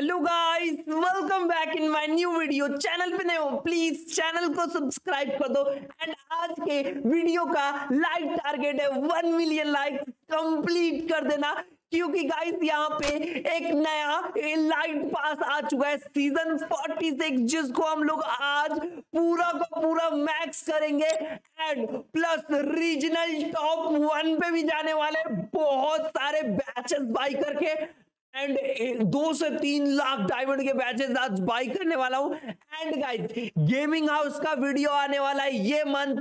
Hello guys, welcome back in my new video. Channel पे नए हो प्लीज चैनल को सब्सक्राइब कर दो। एंड आज के वीडियो का लाइक टारगेट है 1 मिलियन लाइक कंप्लीट कर देना, क्योंकि गाइस यहाँ पे एक नया लाइट पास आ चुका है सीजन 46, जिसको हम लोग आज पूरा को पूरा मैक्स करेंगे। एंड प्लस रीजनल टॉप 1 पे भी जाने वाले बहुत सारे बैचेस बाई करके। एंड 2 से 3 लाख डायमंड के बैचेस आज बाई करने वाला हूँ। एंड गाइस गेमिंग हाउस का वीडियो आने वाला है ये मंथ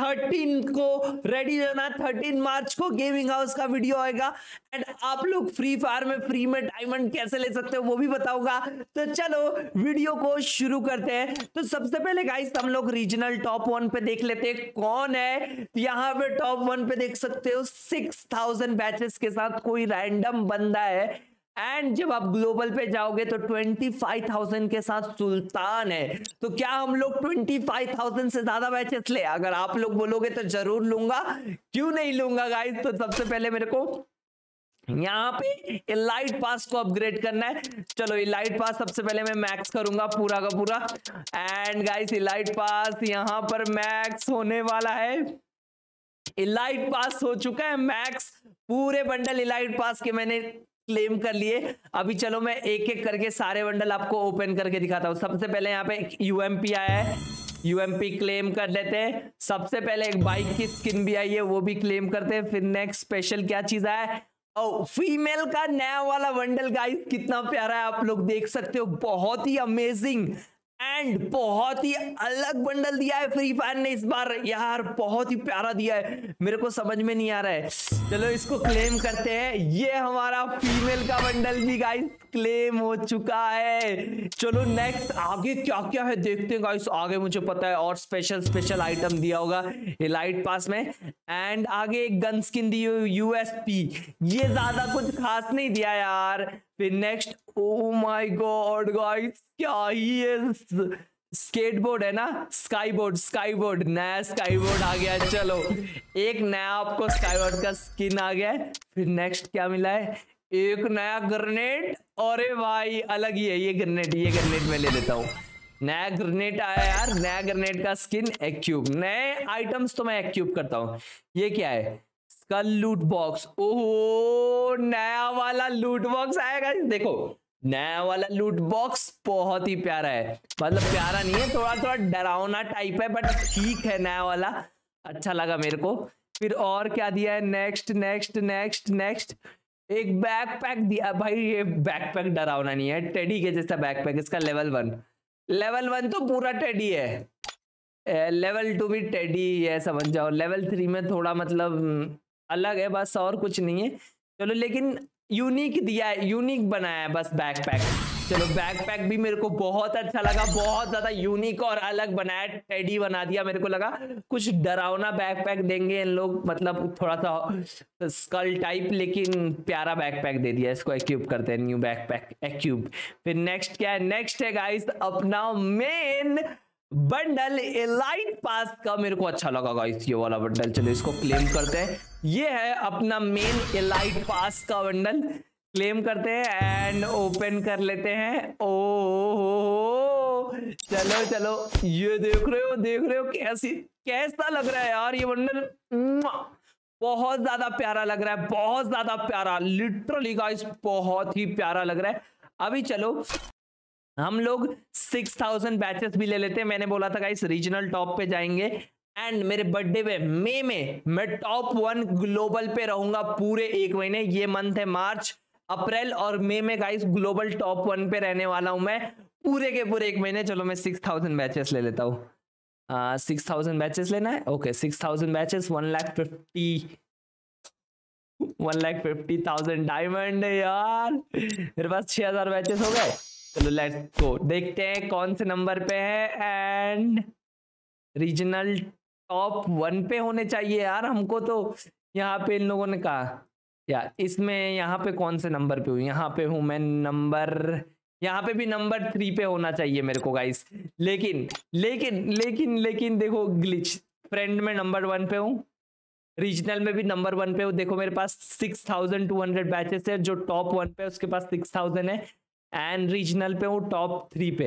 13 को, रेडी रहना। 13 मार्च को गेमिंग हाउस का वीडियो आएगा। एंड आप लोग फ्री फायर में फ्री में डायमंड कैसे ले सकते हो वो भी बताऊंगा। तो चलो वीडियो को शुरू करते हैं। तो सबसे पहले गाइस हम लोग रीजनल टॉप 1 पे देख लेते हैं कौन है। यहाँ पे टॉप 1 पे देख सकते हो 6000 बैचेस के साथ कोई रैंडम बंदा है। एंड जब आप ग्लोबल पे जाओगे तो 25,000 के साथ सुल्तान है। तो क्या हम लोग 25,000 से ज्यादा बैचेस ले? अगर आप लोग बोलोगे तो जरूर लूंगा, क्यों नहीं लूंगा गाइस। तो सबसे पहले मेरे को यहाँ पे इलाइट पास को अपग्रेड करना है। चलो इलाइट पास सबसे पहले मैं मैक्स करूंगा पूरा का पूरा। एंड गाइस इलाइट पास यहाँ पर मैक्स होने वाला है। इलाइट पास हो चुका है मैक्स, पूरे बंडल इलाइट पास के मैंने क्लेम कर लिए। अभी चलो मैं एक एक करके सारे बंडल आपको ओपन करके दिखाता हूँ। सबसे पहले यहाँ पे एक यूएमपी आया है, यूएमपी क्लेम कर लेते हैं। सबसे पहले एक बाइक की स्किन भी आई है, वो भी क्लेम करते हैं। फिर नेक्स्ट स्पेशल क्या चीज आया है, फीमेल का नया वाला बंडल। गाइस कितना प्यारा है, आप लोग देख सकते हो, बहुत ही अमेजिंग एंड बहुत ही अलग बंडल दिया है फ्री फायर ने इस बार। यार बहुत ही प्यारा दिया है, मेरे को समझ में नहीं आ रहा है। चलो इसको क्लेम करते हैं। ये हमारा फीमेल का बंडल भी गाइस क्लेम हो चुका है। चलो नेक्स्ट आगे क्या क्या है देखते हैं गाइस। आगे मुझे पता है और स्पेशल आइटम दिया होगा इलाइट पास में। एंड आगे एक गन स्किन दी हुई यूएसपी, ये ज्यादा कुछ खास नहीं दिया यार। फिर next, oh my god guys क्या ही है, स्केटबोर्ड है ना, स्काईबोर्ड, नया स्काईबोर्ड आ गया। चलो एक नया आपको स्काईबोर्ड का स्किन आ गया। फिर नेक्स्ट क्या मिला है, एक नया ग्रेनेड। अरे भाई अलग ही है ये ग्रेनेड मैं ले लेता हूँ। नया ग्रेनेड आया यार, नया ग्रेनेड का स्किन, एक्यूब, नए आइटम्स तो मैं एक्यूब करता हूँ। ये क्या है, स्कल लूट बॉक्स। ओहो नया वाला लूट बॉक्स आएगा, देखो नया वाला लूट बॉक्स बहुत ही प्यारा है। मतलब प्यारा नहीं है, थोड़ा डरावना टाइप है, बट ठीक है, नया वाला अच्छा लगा मेरे को। फिर और क्या दिया है, नेक्स्ट एक बैकपैक दिया। भाई ये बैकपैक डरावना नहीं है, टेडी के जैसा बैकपैक, इसका लेवल 1 तो पूरा टेडी है, लेवल 2 भी टेडी है समझ जाओ। लेवल 3 में थोड़ा मतलब अलग है बस, और कुछ नहीं है। चलो लेकिन यूनिक दिया है, यूनिक बनाया है बस बैकपैक। चलो बैकपैक भी मेरे को बहुत अच्छा लगा, बहुत ज्यादा यूनिक और अलग बनाया, टेडी बना दिया। मेरे को लगा कुछ डरावना बैकपैक देंगे इन लोग, मतलब थोड़ा सा स्कल टाइप, लेकिन प्यारा बैकपैक दे दिया। इसको एक्यूब करते हैं, न्यू बैकपैक एक्यूब। फिर नेक्स्ट क्या है, नेक्स्ट है गाइस अपना मेन बंडल इलाइट पास का। मेरे को अच्छा लगा गाइस ये वाला बंडल, चलो इसको क्लेम करते हैं। ये है अपना मेन इलाइट पास का बंडल, क्लेम करते हैं एंड ओपन कर लेते हैं। ओ चलो ये देख रहे हो कैसा लग रहा है यार ये बंडल, बहुत ज्यादा प्यारा लग रहा है, बहुत ज्यादा प्यारा, लिटरली गाइस बहुत ही प्यारा लग रहा है। अभी चलो हम लोग 6000 बैचेस भी ले लेते हैं। मैंने बोला था गाइस रीजनल टॉप पे जाएंगे। एंड मेरे बर्थडे पे मई में मैं टॉप 1 ग्लोबल पे रहूंगा पूरे 1 महीने। ये मंथ है मार्च, अप्रैल और मई में गाइस ग्लोबल टॉप 1 पे रहने वाला हूं मैं पूरे के पूरे 1 महीने। चलो मैं 6000 बैचेस ले लेता हूँ। 6000 बैचेस लेना है, ओके 6000 बैचेस, 1,50,000 डायमंड है यार। मेरे पास 6000 बैचेस हो गए। चलो लेट्स गो, देखते हैं कौन से नंबर पे है। एंड रीजनल टॉप 1 पे होने चाहिए यार हमको। तो यहाँ पे इन लोगों ने कहा यार, इसमें यहाँ पे कौन से नंबर पे हूँ, यहाँ पे हूँ मैं नंबर, यहाँ पे भी नंबर 3 पे होना चाहिए मेरे को गाइस। लेकिन देखो ग्लिच, फ्रेंड में नंबर 1 पे हूँ, रीजनल में भी नंबर 1 पे हूँ। देखो मेरे पास 6200 बैचेस है, जो टॉप 1 पे उसके पास 6000 है। एंड रीजनल पे हूँ टॉप थ्री पे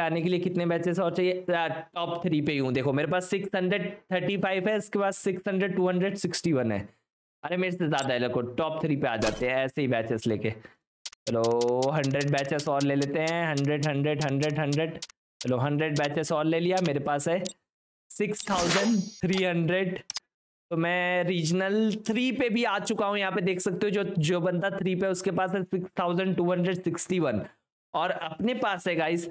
आने के लिए कितने मैचेस और चाहिए? टॉप थ्री पे ही हूँ। देखो मेरे पास 635 है, इसके बाद 600 261 है। अरे मेरे से ज़्यादा है, लोगों टॉप थ्री पे आ जाते हैं ऐसे ही बैचेस लेके। चलो 100 बैचेस और ले लेते हैं, 100 100 100 100। चलो 100 बैचेस और ले लिया। मेरे पास है 6300। तो मैं रीजनल 3 पे भी आ चुका हूँ। यहाँ पे देख सकते हो जो बंदा 3 पे उसके पास है 6261 और अपने पास है गाइस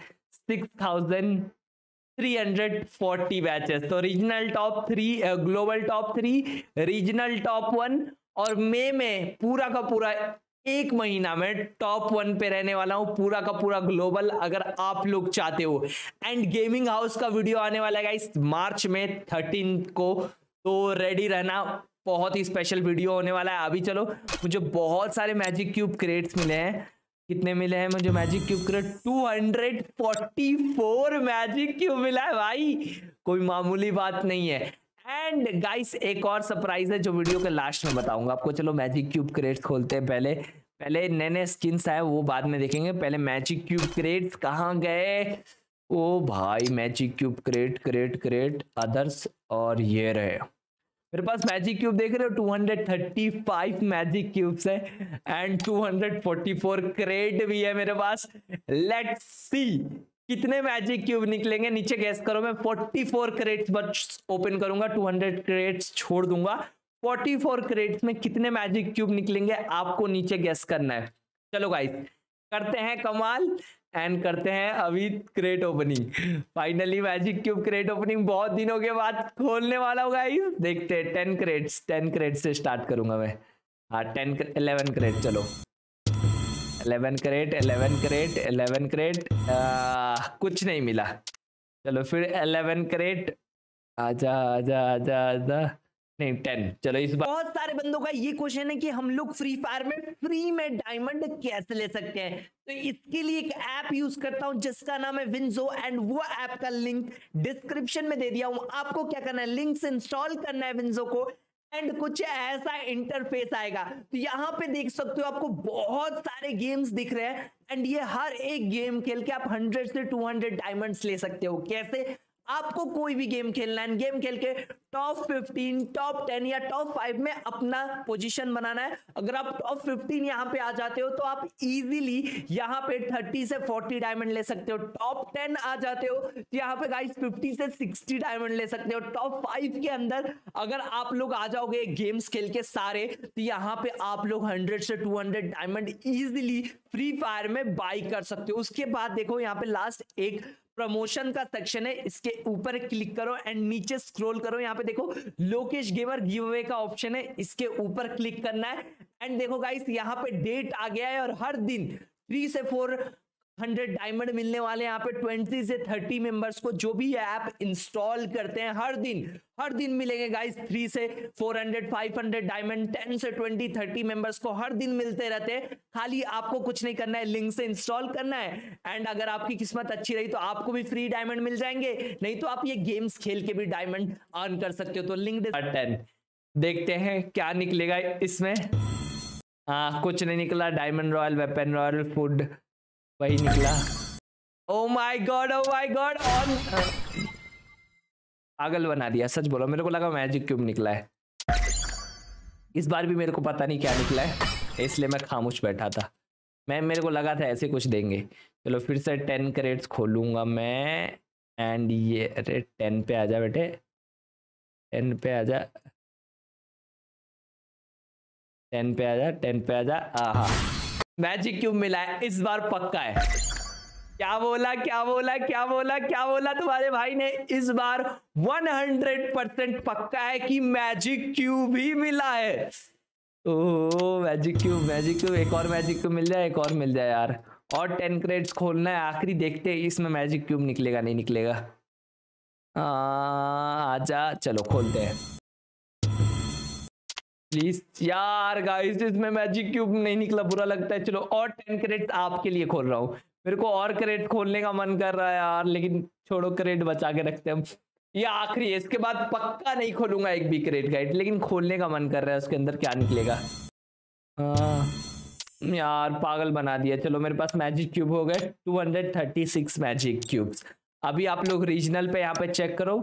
6340 बैचेस। तो regional top 3, global top 3, regional top 1 और मई में पूरा का पूरा एक महीना में टॉप 1 पे रहने वाला हूँ, पूरा का पूरा ग्लोबल। अगर आप लोग चाहते हो एंड गेमिंग हाउस का वीडियो आने वाला है गाइस मार्च में 13 को, तो रेडी रहना, बहुत ही स्पेशल वीडियो होने वाला है। अभी चलो, मुझे बहुत सारे मैजिक क्यूब क्रेट्स मिले हैं। कितने मिले हैं मुझे magic cube crate? 244 magic cube मिला है भाई, कोई मामूली बात नहीं है। एंड गाइस एक और सरप्राइज है जो वीडियो के लास्ट में बताऊंगा आपको। चलो मैजिक क्यूब क्रेट्स खोलते हैं। पहले नए नए स्किन्स आए वो बाद में देखेंगे, पहले मैजिक क्यूब क्रेट्स कहाँ गए? ओ भाई मैजिक क्यूब क्रेट अदर्स, और ये रहे। मेरे पास मैजिक क्यूब देख रहे हो 235 मैजिक क्यूब्स है एंड 244 क्रेट भी है मेरे पास। लेट्स सी कितने मैजिक क्यूब निकलेंगे। नीचे गेस करो, मैं 44 क्रेट्स बस ओपन करूंगा, 200 क्रेट्स छोड़ दूंगा। 44 क्रेट्स में कितने मैजिक क्यूब निकलेंगे आपको नीचे गेस करना है। चलो गाइस करते हैं कमाल एंड करते हैं अभी crate opening. Finally magic cube crate opening बहुत दिनों के बाद खोलने वाला हूँ गाइस। देखते हैं 10 क्रेट से स्टार्ट करूंगा मैं। हाँ 11 क्रेट। चलो 11 क्रेट। कुछ नहीं मिला। चलो फिर 11 क्रेट। आजा आजा आजा आजा, नहीं 10। चलो इस बार बहुत सारे बंदों का ये क्वेश्चन है कि हम लोग फ्री फायर में फ्री में डायमंड कैसे ले सकते हैं। तो इसके लिए एक ऐप यूज करता हूं जिसका नाम है WinZo एंड वो ऐप का लिंक डिस्क्रिप्शन में दे दिया हूं। आपको क्या करना है, लिंक से इंस्टॉल करना है WinZo को एंड कुछ ऐसा इंटरफेस आएगा। तो यहाँ पे देख सकते हो आपको बहुत सारे गेम्स दिख रहे हैं एंड ये हर एक गेम खेल के आप 100 से 200 डायमंड्स ले सकते हो। कैसे? आपको कोई भी गेम खेलना है, गेम खेल के टॉप 15, टॉप 10 या टॉप 5 में अपना पोजीशन बनाना है। अगर आप टॉप 15 यहाँ पे आ जाते हो तो आप इजीली यहाँ पे 30 से 40 डायमंड ले सकते हो। टॉप 10 आ जाते हो तो यहाँ पे गाइस 50 से 60 डायमंड ले सकते हो। टॉप 5 के अंदर अगर आप लोग आ जाओगे गेम्स खेल के सारे, तो यहाँ पे आप लोग 100 से 200 डायमंड इजीली फ्री फायर में बाई कर सकते हो। उसके बाद देखो यहाँ पे लास्ट एक प्रमोशन का सेक्शन है, इसके ऊपर क्लिक करो एंड नीचे स्क्रॉल करो। यहाँ पे देखो लोकेश गेमर गिव अवे का ऑप्शन है, इसके ऊपर क्लिक करना है एंड देखो गाइस यहाँ पे डेट आ गया है और हर दिन 300 से 400 डायमंड मिलने वाले हैं। यहाँ पे 20 से 30 मेंबर्स को जो भी ऐप इंस्टॉल करते हैं हर दिन मिलेंगे गाइस 3 से 400, 500 डायमंड, 10 से 20, 30 मेंबर्स को हर दिन मिलते रहते हैं। खाली आपको कुछ नहीं करना है, लिंक से इंस्टॉल करना है एंड अगर आपकी किस्मत अच्छी रही तो आपको भी फ्री डायमंड मिल जाएंगे, नहीं तो आप ये गेम्स खेल के भी डायमंड अर्न कर सकते हो। तो लिंक देखते हैं क्या निकलेगा इसमें। हाँ कुछ नहीं निकला। Diamond royal, weapon royal, food वही निकला। ओ माय गॉड ऑन पागल बना दिया। सच बोलो, मेरे को लगा मैजिक क्यूब निकला है। इस बार भी मेरे को पता नहीं क्या निकला है, इसलिए मैं खामोश बैठा था। मेरे को लगा था ऐसे कुछ देंगे। चलो फिर से 10 क्रेट्स खोलूंगा मैं एंड ये अरे 10 पे आजा बेटे, 10 पे आजा, 10 पे आजा, 10 पे आजा। आहा मैजिक क्यूब मिला है इस बार पक्का है। क्या बोला तुम्हारे भाई ने? इस बार 100% पक्का है कि मैजिक क्यूब ही मिला है। ओह मैजिक क्यूब एक और मैजिक क्यूब मिल जाए, एक और मिल जाए यार। और 10 क्रेट्स खोलना है आखिरी, देखते हैं इसमें मैजिक क्यूब निकलेगा नहीं निकलेगा। आजा चलो खोलते हैं प्लीज यार। गाइस इसमें मैजिक क्यूब नहीं निकला, बुरा लगता है। चलो और 10 क्रेट आपके लिए खोल रहा हूँ। मेरे को और क्रेट खोलने का मन कर रहा है यार, लेकिन छोड़ो क्रेट बचा के रखते हैं हम। ये आखिरी है, इसके बाद पक्का नहीं खोलूंगा एक भी क्रेट गाइड, लेकिन खोलने का मन कर रहा है। उसके अंदर क्या निकलेगा? यार पागल बना दिया। चलो मेरे पास मैजिक क्यूब हो गए 236 मैजिक क्यूब्स। अभी आप लोग रीजनल पे यहाँ पे चेक करो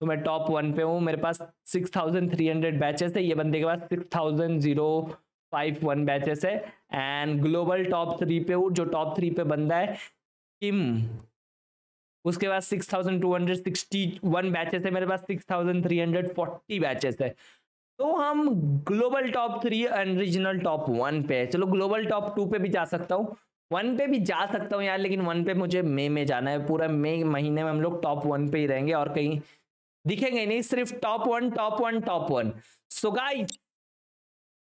तो मैं टॉप 1 पे हूँ, मेरे पास 6300 बैचेस है, ये बंदे के पास 6051 बैचेस है। एंड ग्लोबल टॉप 3 पे हूँ, जो टॉप 3 पे बंदा है किम, उसके बाद 6261 बैचेस है, मेरे पास 6340 बैचेस है। तो हम global top 3 and regional top 1 पे, चलो ग्लोबल टॉप 2 पे भी जा सकता हूँ, 1 पे भी जा सकता हूँ यार, लेकिन 1 पे मुझे मई में जाना है। पूरा मई महीने में हम लोग टॉप 1 पे ही रहेंगे और कहीं दिखेंगे नहीं, सिर्फ टॉप 1। सो गाइस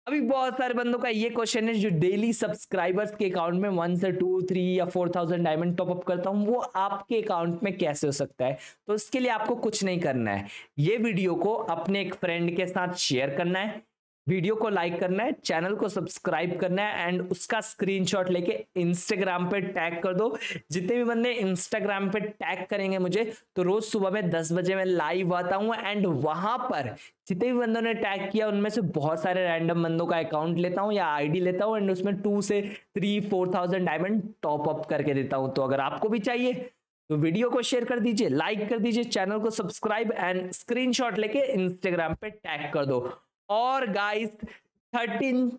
अभी बहुत सारे बंदों का ये क्वेश्चन है, जो डेली सब्सक्राइबर्स के अकाउंट में 1 से 2, 3 या 4000 डायमंड टॉपअप करता हूँ, वो आपके अकाउंट में कैसे हो सकता है। तो इसके लिए आपको कुछ नहीं करना है, ये वीडियो को अपने एक फ्रेंड के साथ शेयर करना है, वीडियो को लाइक करना है, चैनल को सब्सक्राइब करना है एंड उसका स्क्रीनशॉट लेके इंस्टाग्राम पे टैग कर दो। जितने भी बंदे इंस्टाग्राम पे टैग करेंगे मुझे, तो रोज सुबह में 10 बजे मैं लाइव आता हूँ एंड वहां पर जितने भी बंदों ने टैग किया उनमें से बहुत सारे रैंडम बंदों का अकाउंट लेता हूँ या आईडी लेता हूँ एंड उसमें 2 से 3, 4000 डायमंड टॉप अप करके देता हूँ। तो अगर आपको भी चाहिए तो वीडियो को शेयर कर दीजिए, लाइक कर दीजिए, चैनल को सब्सक्राइब एंड स्क्रीनशॉट लेके इंस्टाग्राम पे टैग कर दो। और गाइस 13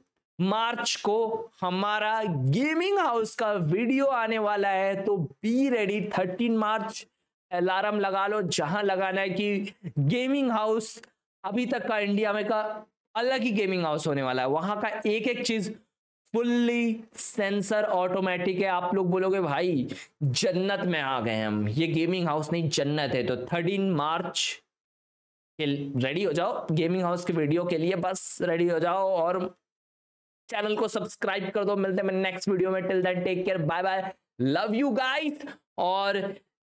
मार्च को हमारा गेमिंग हाउस का वीडियो आने वाला है, तो बी रेडी। 13 मार्च अलार्म लगा लो जहां लगाना है कि गेमिंग हाउस अभी तक का इंडिया में का अलग ही गेमिंग हाउस होने वाला है। वहां का एक एक चीज फुल्ली सेंसर ऑटोमेटिक है, आप लोग बोलोगे भाई जन्नत में आ गए हम, ये गेमिंग हाउस नहीं जन्नत है। तो 13 मार्च रेडी हो जाओ गेमिंग हाउस के वीडियो के लिए, बस रेडी हो जाओ और चैनल को सब्सक्राइब कर दो। मिलते हैं मैं नेक्स्ट वीडियो में, till then take care, bye bye, love you guys. और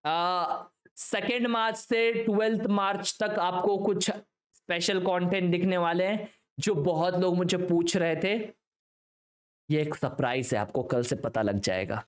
2 मार्च से 12 मार्च तक आपको कुछ स्पेशल कंटेंट दिखने वाले हैं, जो बहुत लोग मुझे पूछ रहे थे, ये एक सरप्राइज है, आपको कल से पता लग जाएगा।